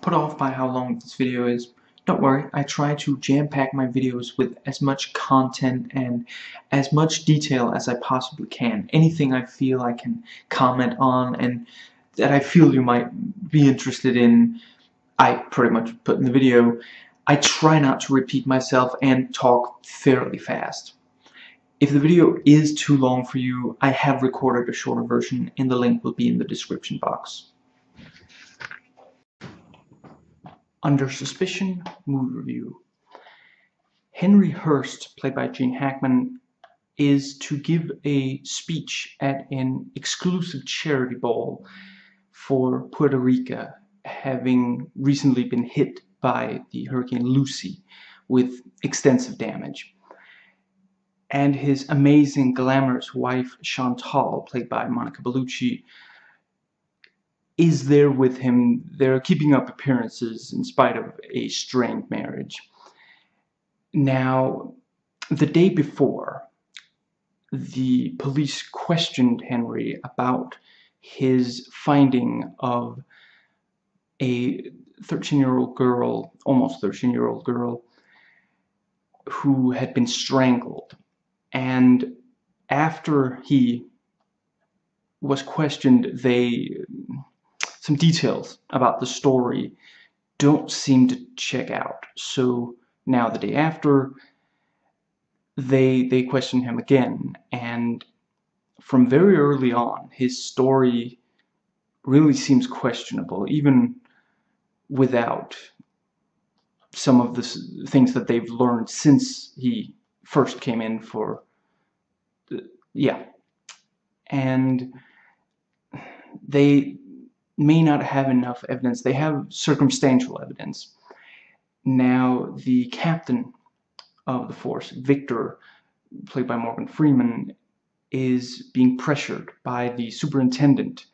put off by how long this video is. Don't worry, I try to jam-pack my videos with as much content and as much detail as I possibly can. Anything I feel I can comment on and that I feel you might be interested in, I pretty much put in the video. I try not to repeat myself and talk fairly fast. If the video is too long for you, I have recorded a shorter version and the link will be in the description box. Under Suspicion movie review. Henry Hurst, played by Gene Hackman, is to give a speech at an exclusive charity ball for Puerto Rico, having recently been hit by the Hurricane Lucy with extensive damage. And his amazing, glamorous wife, Chantal, played by Monica Bellucci, is there with him. They're keeping up appearances in spite of a strained marriage. Now, the day before, the police questioned Henry about his finding of a 13-year-old girl, almost 13-year-old girl, who had been strangled. And after he was questioned, some details about the story don't seem to check out. So now the day after, they question him again, and from very early on, his story really seems questionable, even without some of the things that they've learned since he first came in for... And they may not have enough evidence. They have circumstantial evidence. Now, the captain of the force, Victor, played by Morgan Freeman, is being pressured by the superintendent.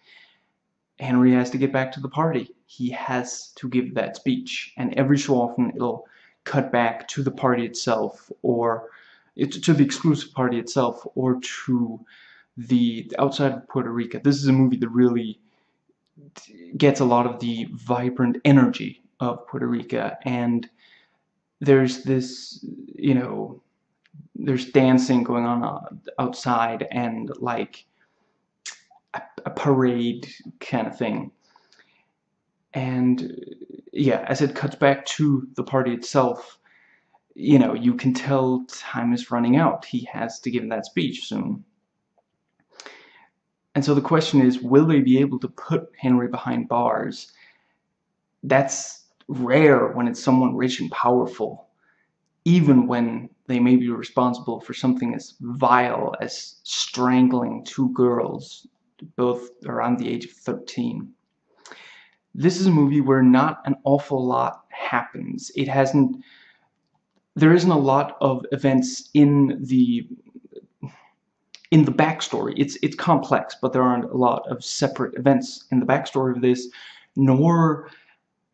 Henry has to get back to the party. He has to give that speech, and every so often it'll cut back to the party itself, or to the exclusive party itself, or to the outside of Puerto Rico. This is a movie that really gets a lot of the vibrant energy of Puerto Rico, and there's this, you know, there's dancing going on outside and like a parade kind of thing. And yeah, as it cuts back to the party itself, you know, you can tell time is running out. He has to give that speech soon. And so the question is, will they be able to put Henry behind bars? That's rare when it's someone rich and powerful, even when they may be responsible for something as vile as strangling two girls, both around the age of 13. This is a movie where not an awful lot happens. There isn't a lot of events in the backstory. It's complex, but there aren't a lot of separate events in the backstory of this, nor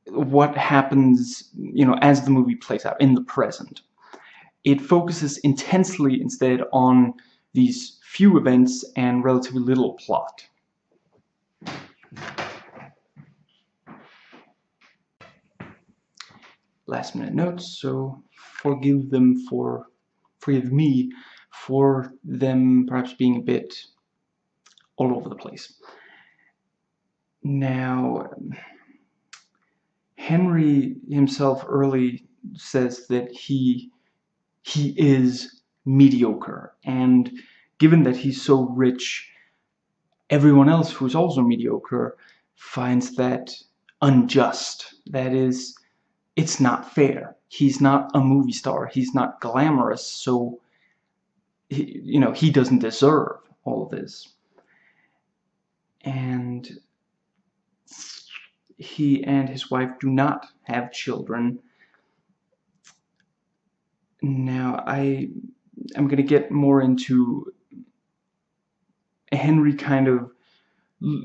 what happens, you know, as the movie plays out in the present. It focuses intensely instead on these few events and relatively little plot. Last minute notes, so forgive them for, forgive me for them perhaps being a bit all over the place. Now, Henry himself early says that he is mediocre, and given that he's so rich, everyone else who's also mediocre finds that unjust. That is, it's not fair. He's not a movie star. He's not glamorous, so he doesn't deserve all of this. And he and his wife do not have children. Now, I'm going to get more into Henry kind of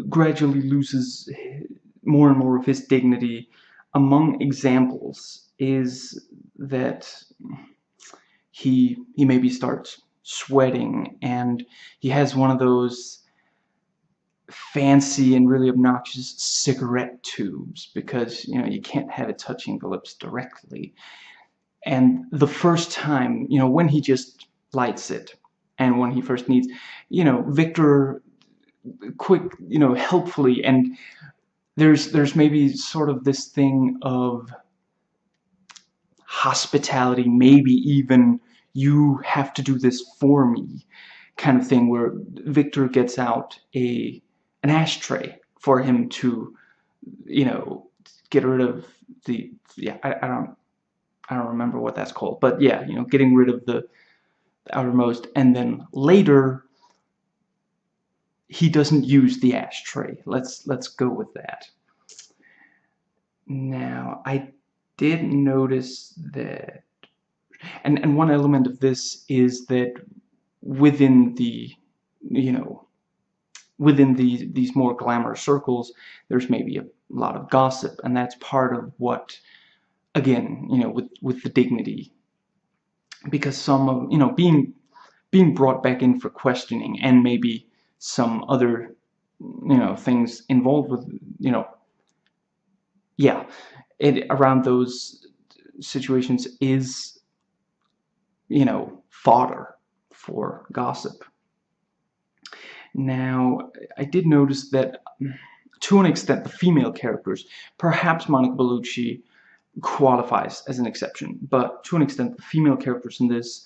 gradually loses more and more of his dignity. Among examples is that he maybe starts sweating, and he has one of those fancy and really obnoxious cigarette tubes, because you know you can't have it touching the lips directly. And the first time, you know, when he just lights it, and when he first needs, you know, Victor quick, you know, helpfully, and there's maybe sort of this thing of hospitality, maybe even you have to do this for me kind of thing, where Victor gets out an ashtray for him to, you know, get rid of the, yeah, I don't remember what that's called, but yeah, you know, getting rid of the outermost. And then later he doesn't use the ashtray. Let's go with that. Now, I did notice that, and one element of this is that within the, you know, within these more glamorous circles, there's maybe a lot of gossip, and that's part of what, again, you know, with the dignity, because some of, you know, being brought back in for questioning, and maybe some other, you know, things involved with, you know, yeah, around those situations is, you know, fodder for gossip. Now, I did notice that, to an extent, the female characters, perhaps Monica Bellucci qualifies as an exception, but to an extent, the female characters in this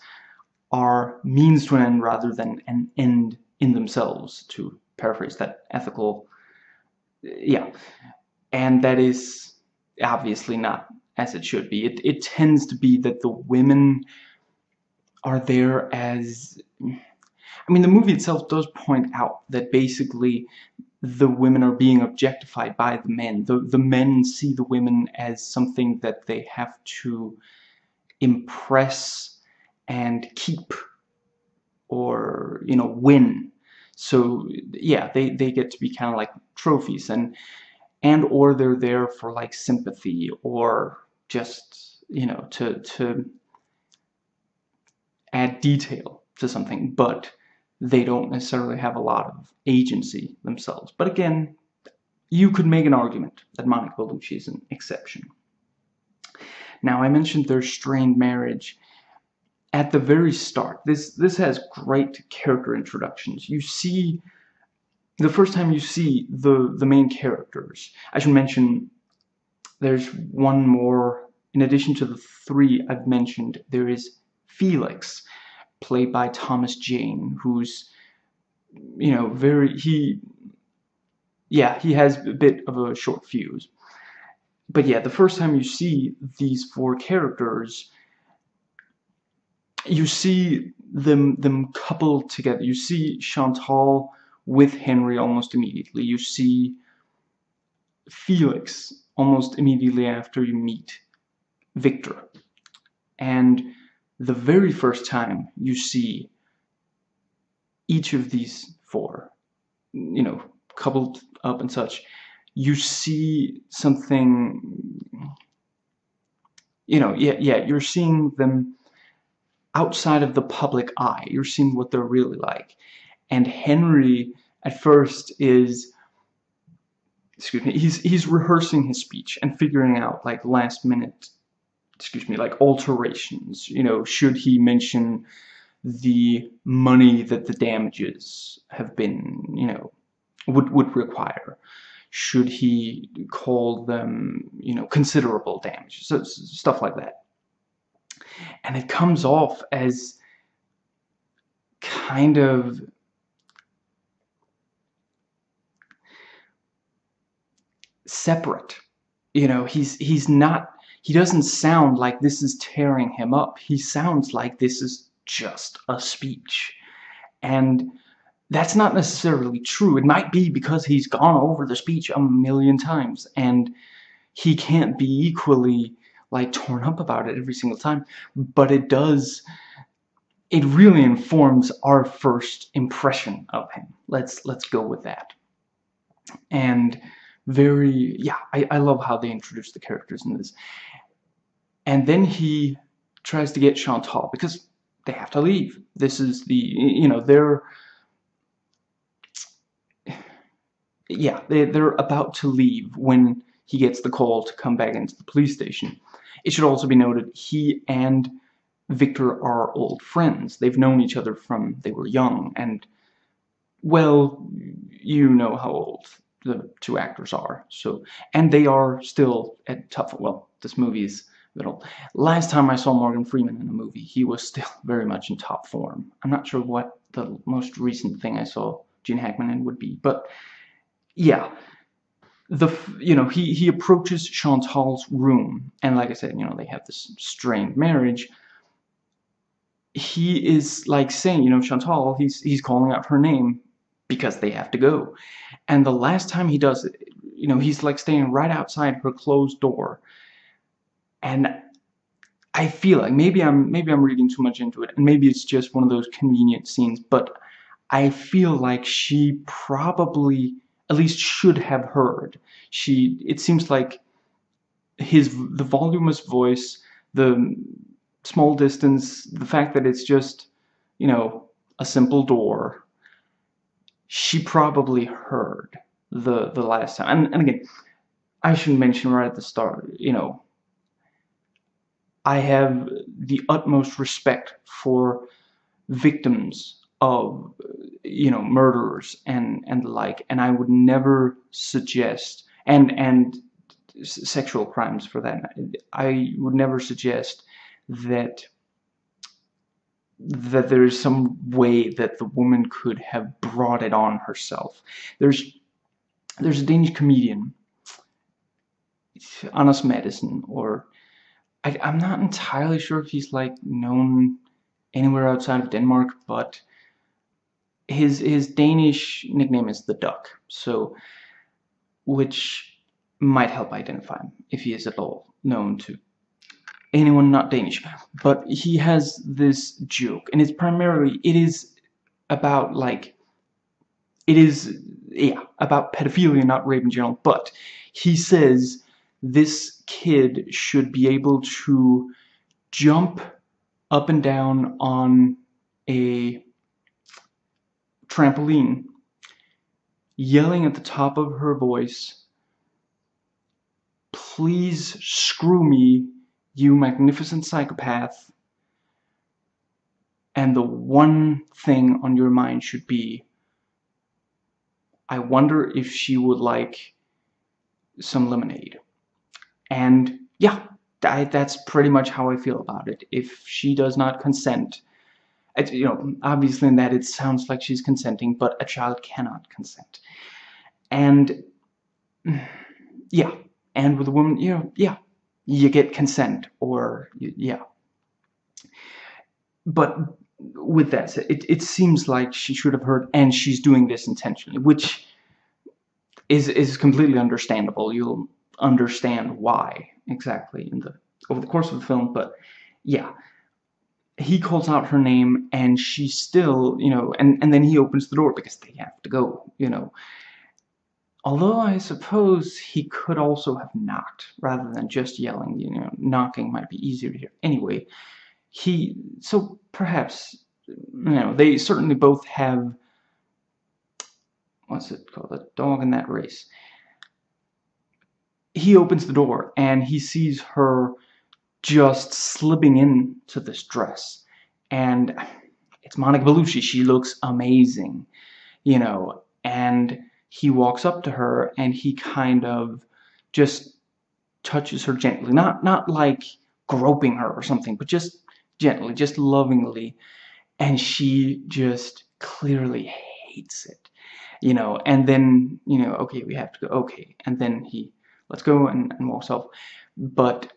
are means to an end rather than an end in themselves, to paraphrase that ethical, yeah, and that is obviously not as it should be. It tends to be that the women are there as, I mean, the movie itself does point out that basically the women are being objectified by the men. The men see the women as something that they have to impress and keep, or, you know, win. So yeah, they get to be kind of like trophies, and or they're there for like sympathy, or just, you know, to add detail to something, but they don't necessarily have a lot of agency themselves. But again, you could make an argument that Monica Bellucci is an exception. Now, I mentioned their strained marriage at the very start. This has great character introductions. You see, the first time you see the main characters, I should mention there's one more, in addition to the three I've mentioned, there is Felix, played by Thomas Jane, who's, you know, he has a bit of a short fuse. But yeah, the first time you see these four characters, you see them coupled together. You see Chantal with Henry almost immediately. You see Felix almost immediately after you meet Victor. And the very first time you see each of these four, you know, coupled up and such, you see something, you know, yeah, you're seeing them outside of the public eye. You're seeing what they're really like. And Henry at first is, excuse me, he's rehearsing his speech and figuring out like last minute, excuse me, like alterations, you know, should he mention the money that the damages have been, you know, would require? Should he call them, you know, considerable damages? So, stuff like that. And it comes off as kind of, separate, you know, he's not, he doesn't sound like this is tearing him up. He sounds like this is just a speech. And that's not necessarily true. It might be because he's gone over the speech a million times, and he can't be equally like torn up about it every single time, but it does, it really informs our first impression of him. Let's go with that. And very, yeah, I love how they introduce the characters in this. And then he tries to get Chantal, because they have to leave. This is the, you know, yeah, they're about to leave when he gets the call to come back into the police station. It should also be noted he and Victor are old friends. They've known each other from they were young, and, well, you know how old the two actors are. So, and they are still at tough, well, this movie is middle. Last time I saw Morgan Freeman in a movie, he was still very much in top form. I'm not sure what the most recent thing I saw Gene Hackman in would be, but yeah. You know, he approaches Chantal's room, and like I said, you know, they have this strained marriage. He is like saying, you know, Chantal, he's calling out her name because they have to go. And the last time he does it, you know, he's like standing right outside her closed door. And I feel like maybe I'm reading too much into it, and maybe it's just one of those convenient scenes, but I feel like she probably at least should have heard. It seems like the voluminous voice, the small distance, the fact that it's just, you know, a simple door, she probably heard the last time. And again, I should mention right at the start, you know, I have the utmost respect for victims of, you know, murderers and the like, and I would never suggest, and sexual crimes for that, I would never suggest that there is some way that the woman could have brought it on herself. There's a Danish comedian, Anders Madsen, or I'm not entirely sure if he's like known anywhere outside of Denmark, but his Danish nickname is the Duck, so, which might help identify him if he is at all known to anyone not Danish. But he has this joke, and it's primarily about pedophilia, not rape in general. But he says, this kid should be able to jump up and down on a trampoline, yelling at the top of her voice, "Please screw me, you magnificent psychopath. And the one thing on your mind should be, I wonder if she would like some lemonade." And yeah, that's pretty much how I feel about it. If she does not consent, you know, obviously in that it sounds like she's consenting, but a child cannot consent. And yeah, and with a woman, you know, yeah, you get consent, or yeah. But with that said, it seems like she should have heard, and she's doing this intentionally, which is completely understandable. You'll understand why exactly over the course of the film. But yeah, he calls out her name, and she still, you know, and then he opens the door because they have to go, you know. Although I suppose he could also have knocked rather than just yelling, you know, knocking might be easier to hear. Anyway, so perhaps, you know, they certainly both have, what's it called, a dog in that race. He opens the door, and he sees her just slipping into this dress. And it's Monica Bellucci. She looks amazing, you know. And he walks up to her, and he kind of just touches her gently. Not like groping her or something, but just gently, just lovingly. And she just clearly hates it, you know. And then, you know, okay, we have to go, okay. And then he... let's go, and walks off. But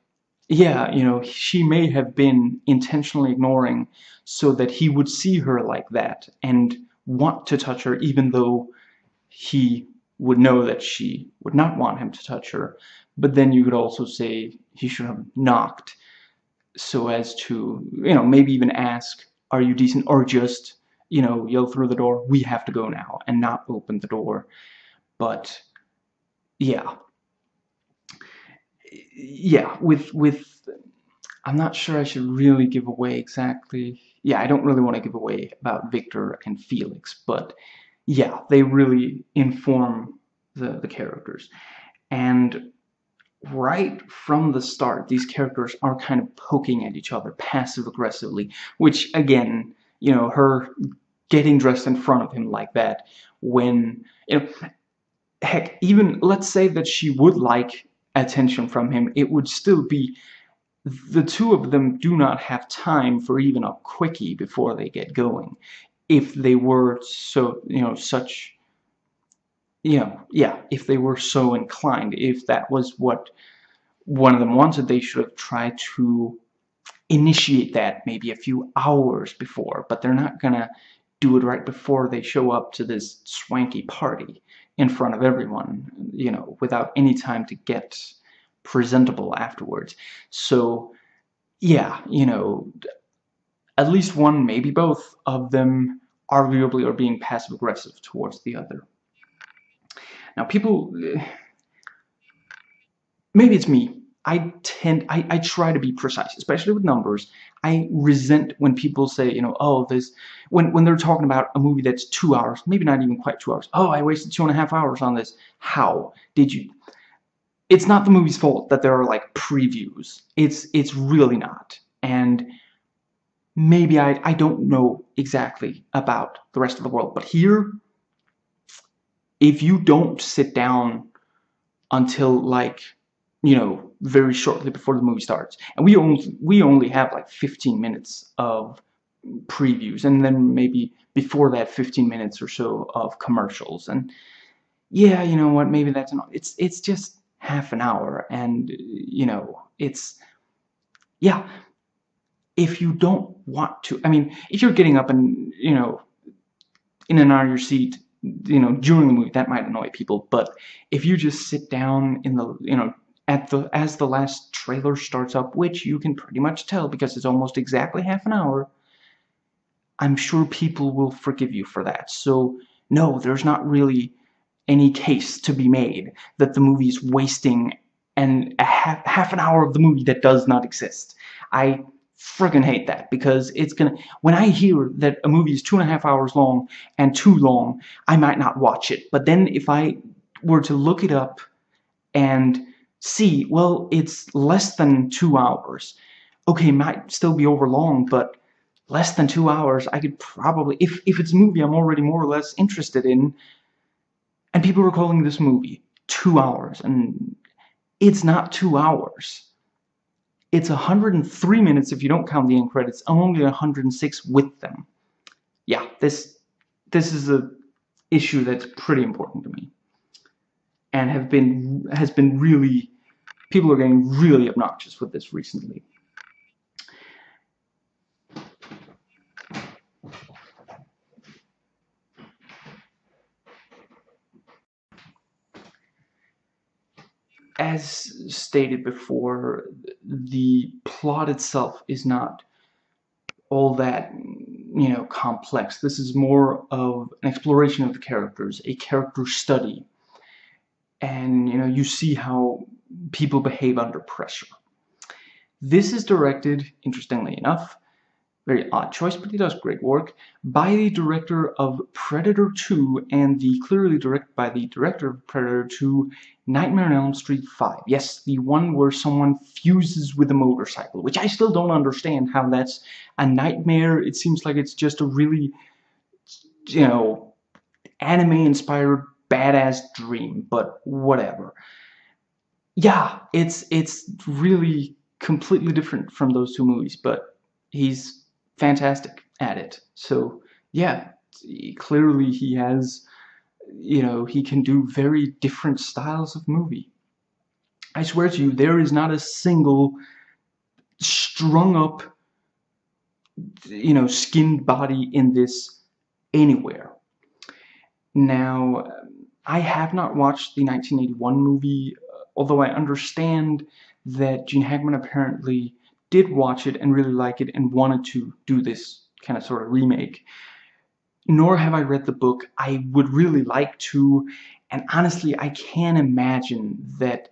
yeah, you know, she may have been intentionally ignoring so that he would see her like that and want to touch her, even though he would know that she would not want him to touch her. But then you could also say he should have knocked so as to, you know, maybe even ask, "Are you decent?" Or just, you know, yell through the door, "We have to go now," and not open the door. But yeah. Yeah, with I'm not sure I should really give away exactly. Yeah, I don't really want to give away about Victor and Felix, but yeah, they really inform the characters. And right from the start, these characters are kind of poking at each other passive-aggressively, which, again, you know, her getting dressed in front of him like that, when, you know, heck, even let's say that she would like attention from him, it would still be, the two of them do not have time for even a quickie before they get going, if they were so, you know, such, you know, yeah, if they were so inclined, if that was what one of them wanted, they should have tried to initiate that maybe a few hours before, but they're not gonna do it right before they show up to this swanky party in front of everyone, you know, without any time to get presentable afterwards. So, yeah, you know, at least one, maybe both of them arguably are being passive-aggressive towards the other. Now, people, maybe it's me, I try to be precise, especially with numbers. I resent when people say, you know, oh, this, when they're talking about a movie that's 2 hours, maybe not even quite 2 hours. Oh, I wasted 2.5 hours on this. How did you? It's not the movie's fault that there are, like, previews. It's really not. And maybe I don't know exactly about the rest of the world, but here, if you don't sit down until, like, you know, very shortly before the movie starts, and we only have like 15 minutes of previews, and then maybe before that 15 minutes or so of commercials, and yeah, you know what, maybe that's enough. It's just half an hour, and you know, it's, yeah, if you don't want to, I mean, if you're getting up and, you know, in and out of your seat, you know, during the movie, that might annoy people, but if you just sit down in the, you know, as the last trailer starts up, which you can pretty much tell because it's almost exactly half an hour, I'm sure people will forgive you for that. So no, there's not really any case to be made that the movie is wasting half an hour of the movie that does not exist. I friggin' hate that, because it's gonna, when I hear that a movie is 2.5 hours long and too long, I might not watch it. But then if I were to look it up and see, well, it's less than 2 hours. Okay, it might still be over long, but less than 2 hours, I could probably, if it's a movie I'm already more or less interested in, and people were calling this movie 2 hours, and it's not 2 hours. It's 103 minutes if you don't count the end credits, and only 106 with them. Yeah, this is an issue that's pretty important to me, and has been really, people are getting really obnoxious with this recently. As stated before, the plot itself is not all that, you know, complex. This is more of an exploration of the characters, a character study. And, you know, you see how people behave under pressure. This is directed, interestingly enough, very odd choice, but he does great work, by the director of Predator 2 and by the director of Predator 2, Nightmare on Elm Street 5. Yes, the one where someone fuses with a motorcycle, which I still don't understand how that's a nightmare. It seems like it's just a really, you know, anime-inspired badass dream, but whatever. Yeah, it's really completely different from those two movies, but he's fantastic at it. So yeah, clearly he has, you know, he can do very different styles of movie. I swear to you, there is not a single strung up, you know, skinned body in this anywhere. Now, I have not watched the 1981 movie, although I understand that Gene Hackman apparently did watch it and really like it and wanted to do this kind of sort of remake. Nor have I read the book. I would really like to, and honestly, I can imagine that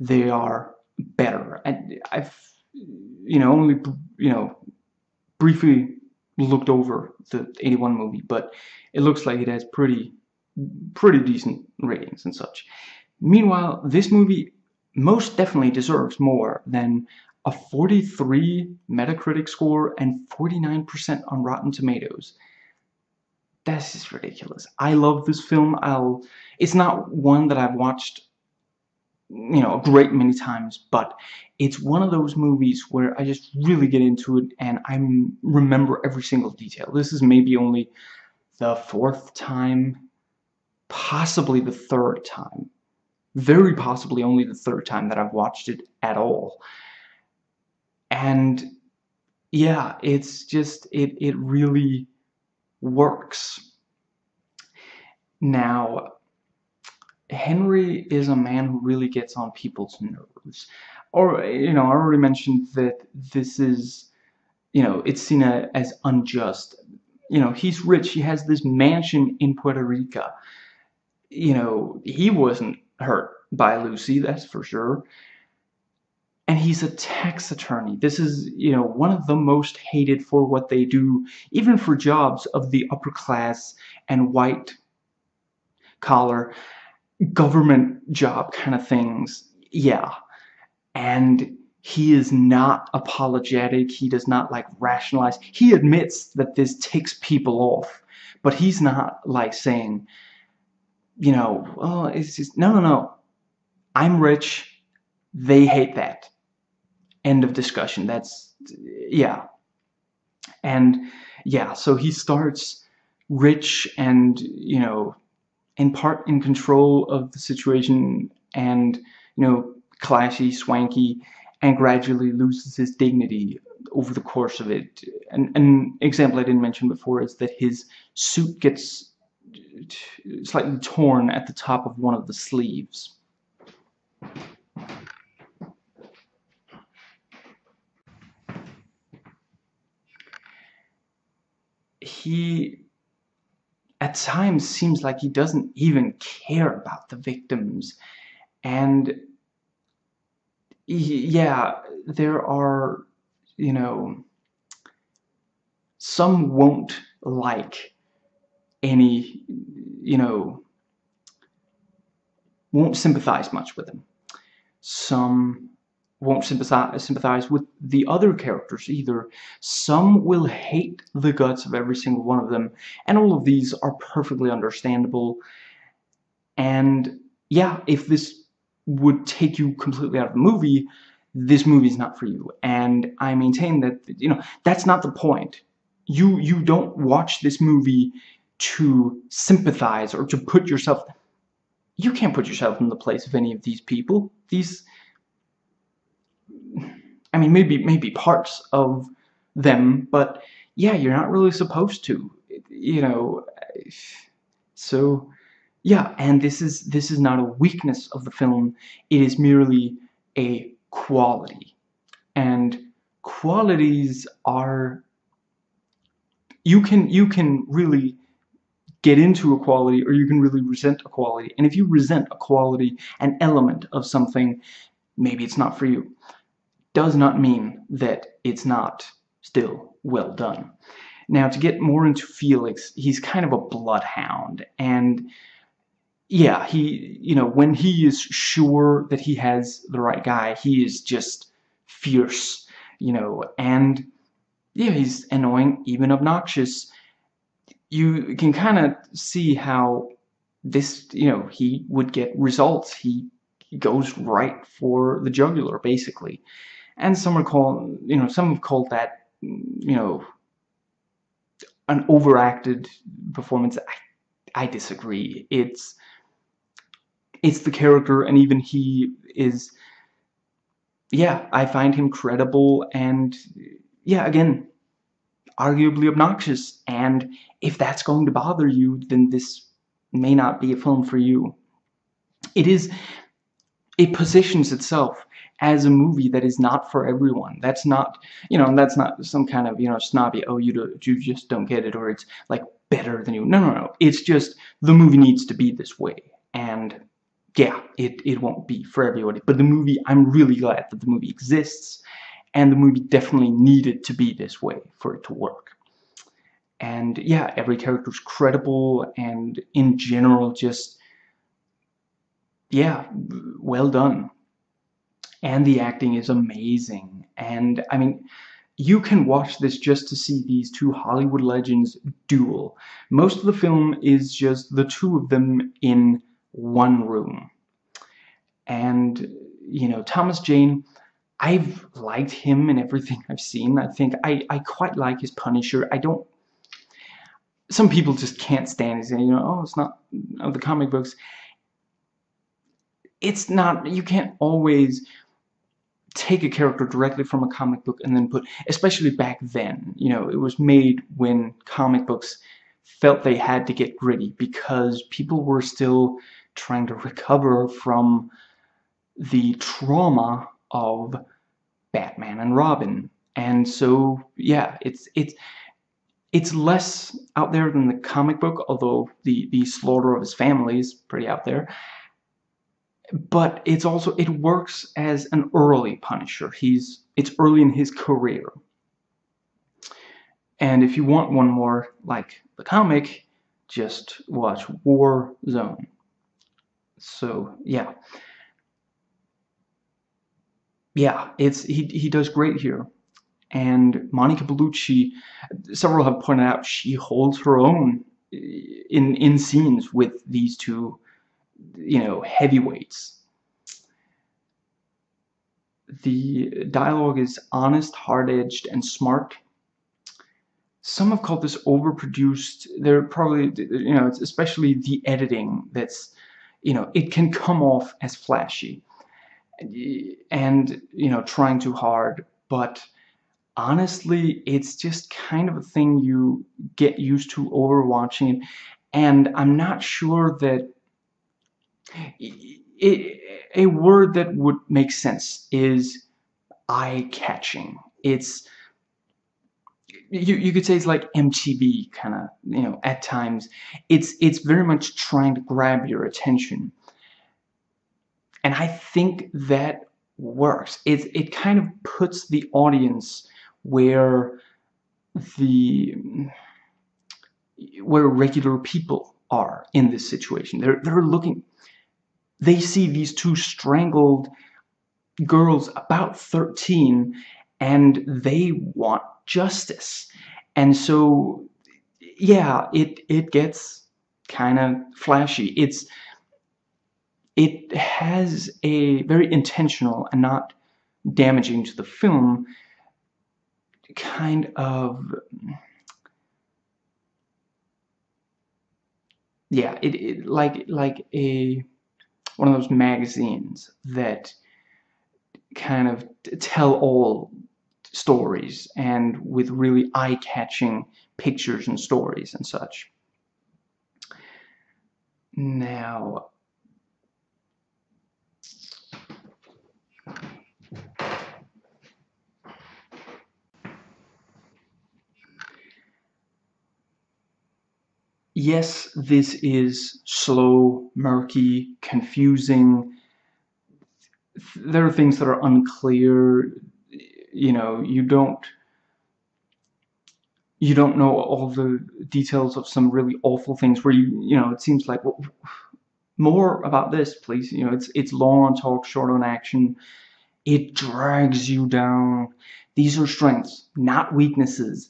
they are better. And I've, you know, only, you know, briefly looked over the 81 movie, but it looks like it has pretty pretty decent ratings and such. Meanwhile, this movie most definitely deserves more than a 43 MetaCritic score and 49% on Rotten Tomatoes. That's just ridiculous. I love this film. It's not one that I've watched, you know, a great many times, but it's one of those movies where I just really get into it and I remember every single detail. This is maybe only the fourth time, possibly the third time, very possibly only the third time that I've watched it at all. And yeah, it's just, it really works. Now, Henry is a man who really gets on people's nerves. Or, you know, I already mentioned that this is, you know, it's seen as unjust. You know, he's rich. He has this mansion in Puerto Rico. You know, he wasn't hurt by Lucy, that's for sure. And he's a tax attorney. This is, you know, one of the most hated for what they do, even for jobs of the upper class and white collar government job kind of things. Yeah. And he is not apologetic. He does not like rationalize. He admits that this ticks people off, but he's not like saying, you know, oh, it's just, no, no, no. I'm rich. They hate that. End of discussion. That's, yeah. And yeah, so he starts rich and, you know, in part in control of the situation and, you know, clashy, swanky, and gradually loses his dignity over the course of it. An example I didn't mention before is that his suit gets slightly torn at the top of one of the sleeves. He at times seems like he doesn't even care about the victims, and yeah, there are, you know, some won't like any, you know, won't sympathize much with him. Some won't sympathize with the other characters either. Some will hate the guts of every single one of them, and all of these are perfectly understandable. And yeah, if this would take you completely out of the movie, this movie's not for you. And I maintain that, you know, that's not the point. You don't watch this movie to sympathize or to put yourself... You can't put yourself in the place of any of these people. These... I mean, maybe parts of them, but yeah, you're not really supposed to, you know. So yeah, and this is not a weakness of the film. It is merely a quality, and qualities are, you can really get into a quality, or you can really resent a quality. And if you resent a quality, an element of something, maybe it's not for you. Does not mean that it's not still well done. Now, to get more into Felix, he's kind of a bloodhound, and yeah, he, you know, when he is sure that he has the right guy, he is just fierce, you know, and yeah, he's annoying, even obnoxious. You can kind of see how this, you know, he would get results. He goes right for the jugular, basically. And some are called, you know, some have called that, you know, an overacted performance. I disagree. It's the character, and even he is, yeah, I find him credible and, yeah, again, arguably obnoxious. And if that's going to bother you, then this may not be a film for you. It positions itself as a movie that is not for everyone. That's not, you know, that's not some kind of, you know, snobby, oh, you just don't get it, or it's like better than you. No, no, no. It's just the movie needs to be this way. And yeah, it won't be for everybody. But the movie, I'm really glad that the movie exists, and the movie definitely needed to be this way for it to work. And yeah, every character was credible and in general just, yeah, well done. And the acting is amazing. And I mean, you can watch this just to see these two Hollywood legends duel. Most of the film is just the two of them in one room. And, you know, Thomas Jane, I've liked him in everything I've seen. I think I quite like his Punisher. I don't... Some people just can't stand it. You know, oh, it's not of the comic books. It's not... You can't always take a character directly from a comic book and then put... Especially back then. You know, it was made when comic books felt they had to get gritty because people were still trying to recover from the trauma of Batman and Robin. And so, yeah, it's less out there than the comic book, although the slaughter of his family is pretty out there. But it's also, it works as an early Punisher. It's early in his career. And if you want one more like the comic, just watch War Zone. So, yeah. Yeah, he does great here. And Monica Bellucci, several have pointed out, she holds her own in scenes with these two, you know, heavyweights. The dialogue is honest, hard-edged, and smart. Some have called this overproduced. They're probably, you know, it's especially the editing that's, you know, it can come off as flashy and, you know, trying too hard, but honestly, it's just kind of a thing you get used to overwatching, and I'm not sure that a word that would make sense is eye-catching. It's you could say it's like MTV kind of, you know, at times. It's very much trying to grab your attention, and I think that works. It kind of puts the audience where regular people are in this situation. They're looking, they see these two strangled girls about 13 and they want justice. And so yeah, it gets kind of flashy. It has a very intentional and not damaging to the film kind of, yeah, it like a one of those magazines that kind of tell all stories and with really eye-catching pictures and stories and such. Now, yes, this is slow, murky, confusing. There are things that are unclear. You know, you don't know all the details of some really awful things where you know, it seems like, well, more about this, please. You know, it's long on talk, short on action. It drags you down. These are strengths, not weaknesses.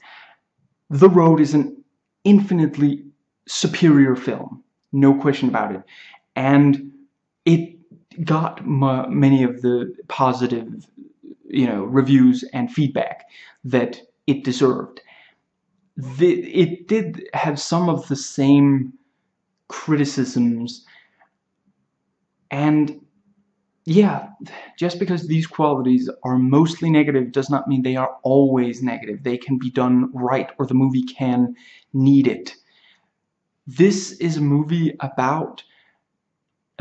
The Road is an infinitely superior film, no question about it, and it got many of the positive, you know, reviews and feedback that it deserved. It did have some of the same criticisms, and yeah, just because these qualities are mostly negative does not mean they are always negative. They can be done right, or the movie can need it. This is a movie about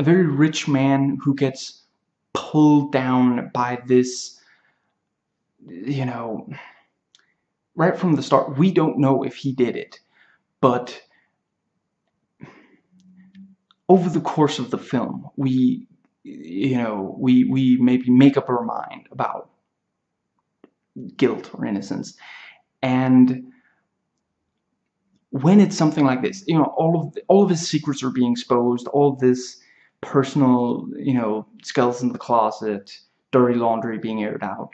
a very rich man who gets pulled down by this, you know, right from the start. We don't know if he did it, but over the course of the film, we, you know, we maybe make up our mind about guilt or innocence. And when it's something like this, you know, all of his secrets are being exposed, all of this personal, you know, skeletons in the closet, dirty laundry being aired out.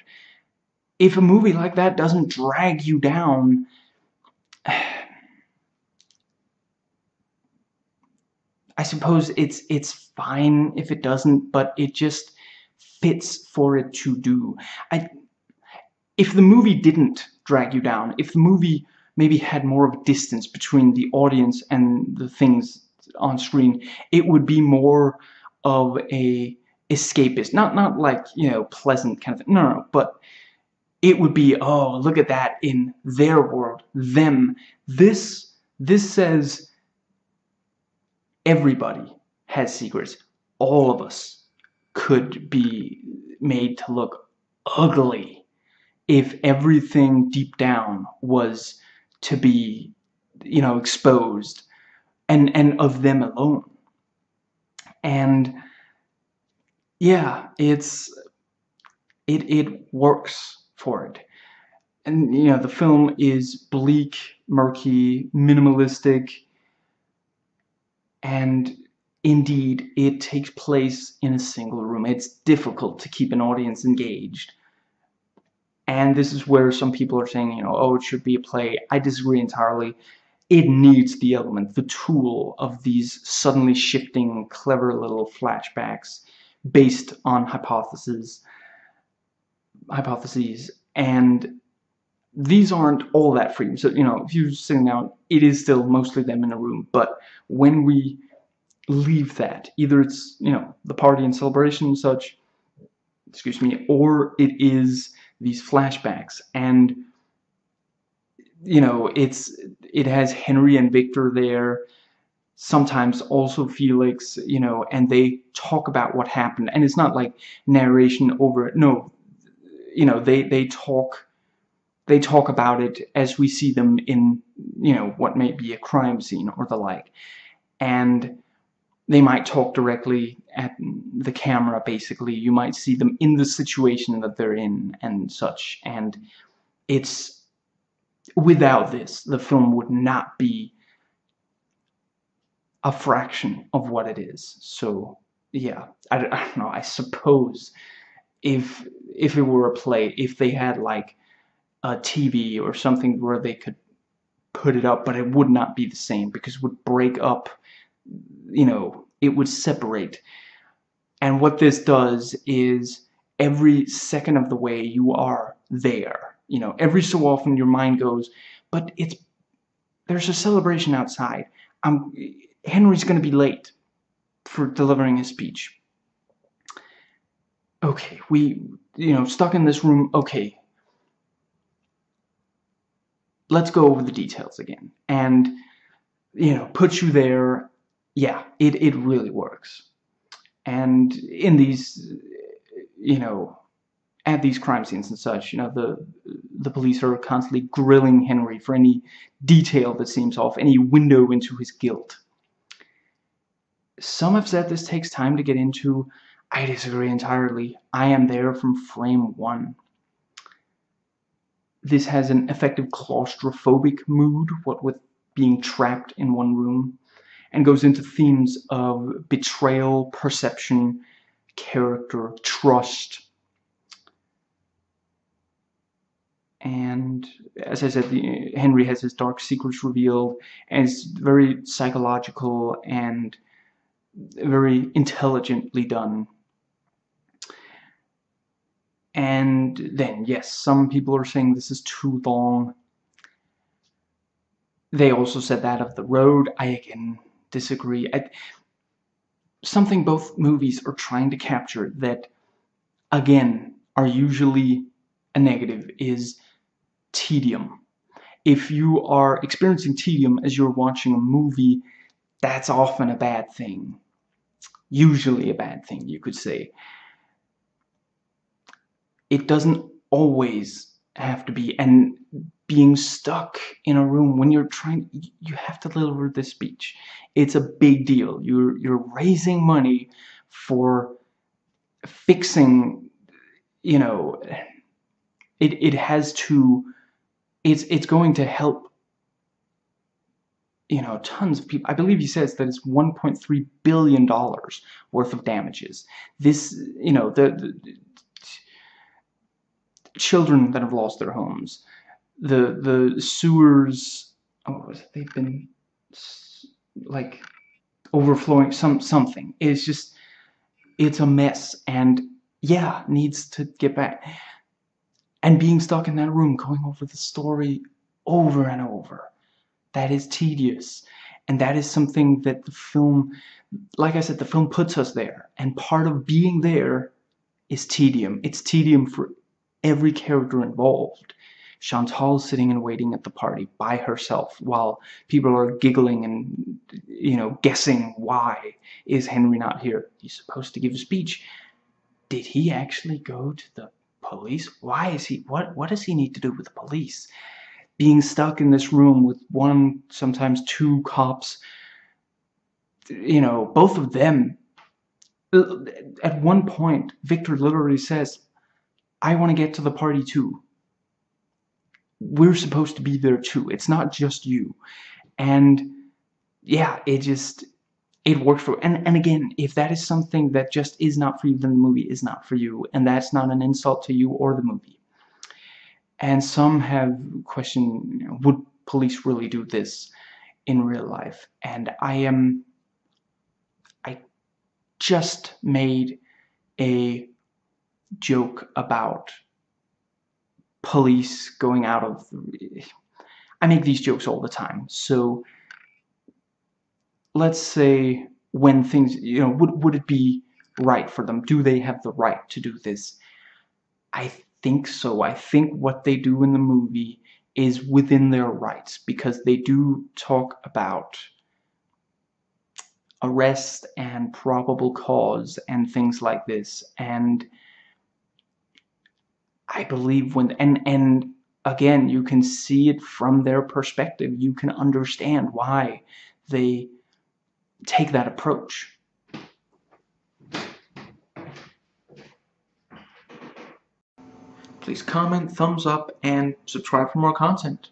If a movie like that doesn't drag you down, I suppose it's fine if it doesn't, but it just fits for it to do. If the movie didn't drag you down, if the movie maybe had more of a distance between the audience and the things on screen, it would be more of a escapist. Not like, you know, pleasant kind of thing. No, but it would be, oh, look at that in their world, them. This says everybody has secrets. All of us could be made to look ugly if everything deep down was to be, you know, exposed, and of them alone. And yeah, it works for it. And, you know, the film is bleak, murky, minimalistic, and indeed it takes place in a single room. It's difficult to keep an audience engaged. And this is where some people are saying, you know, oh, it should be a play. I disagree entirely. It needs the element, the tool of these suddenly shifting, clever little flashbacks based on hypotheses, and these aren't all that free. So, you know, if you're sitting down, it is still mostly them in a room, but when we leave that, either it's, you know, the party and celebration and such, excuse me, or it is these flashbacks, and, you know, it has Henry and Victor there, sometimes also Felix, you know, and they talk about what happened, and it's not like narration over it, no, you know, they talk about it as we see them in, you know, what may be a crime scene or the like, and they might talk directly at the camera, basically. You might see them in the situation that they're in and such, and it's, without this, the film would not be a fraction of what it is. So, yeah, I don't know, I suppose if it were a play, if they had like a TV or something where they could put it up, but it would not be the same, because it would break up, you know, it would separate. And what this does is every second of the way you are there. You know, every so often your mind goes, but there's a celebration outside. Henry's going to be late for delivering his speech. Okay, we, you know, stuck in this room. Okay, let's go over the details again, and, you know, put you there. Yeah, it really works. And in these, you know, at these crime scenes and such, you know, the police are constantly grilling Henry for any detail that seems off, any window into his guilt. Some have said this takes time to get into. I disagree entirely. I am there from frame one. This has an effective claustrophobic mood, what with being trapped in one room, and goes into themes of betrayal, perception, character, trust. And as I said, Henry has his dark secrets revealed, and it's very psychological and very intelligently done. And then, yes, some people are saying this is too long. They also said that of The Road. I again disagree. Something both movies are trying to capture that, again, are usually a negative is tedium. If you are experiencing tedium as you're watching a movie, that's often a bad thing. Usually a bad thing, you could say. It doesn't always have to be, and being stuck in a room when you're trying, you have to deliver this speech. It's a big deal. You're raising money for fixing, you know, it's going to help you know, tons of people. I believe he says that it's $1.3 billion worth of damages. This, you know, the children that have lost their homes, the sewers, they've been like overflowing, something. It's just, it's a mess, and yeah, needs to get back. And being stuck in that room, going over the story over and over, that is tedious. And that is something that the film, like I said, the film puts us there. And part of being there is tedium. It's tedium for every character involved. Chantal's sitting and waiting at the party by herself while people are giggling and, you know, guessing, why is Henry not here? He's supposed to give a speech. Did he actually go to the police? Why is he, what does he need to do with the police? Being stuck in this room with one, sometimes two cops, you know, both of them. At one point, Victor literally says, I want to get to the party too. We're supposed to be there too. It's not just you. And yeah, it just, it works for, and again, if that is something that just is not for you, then the movie is not for you. And that's not an insult to you or the movie. And some have questioned, you know, would police really do this in real life? And I just made a joke about police going out of, I make these jokes all the time. So let's say when things, you know, would it be right for them? Do they have the right to do this? I think what they do in the movie is within their rights, because they do talk about arrest and probable cause and things like this. And I believe when, and again, you can see it from their perspective. You can understand why they take that approach. Please comment, thumbs up, and subscribe for more content.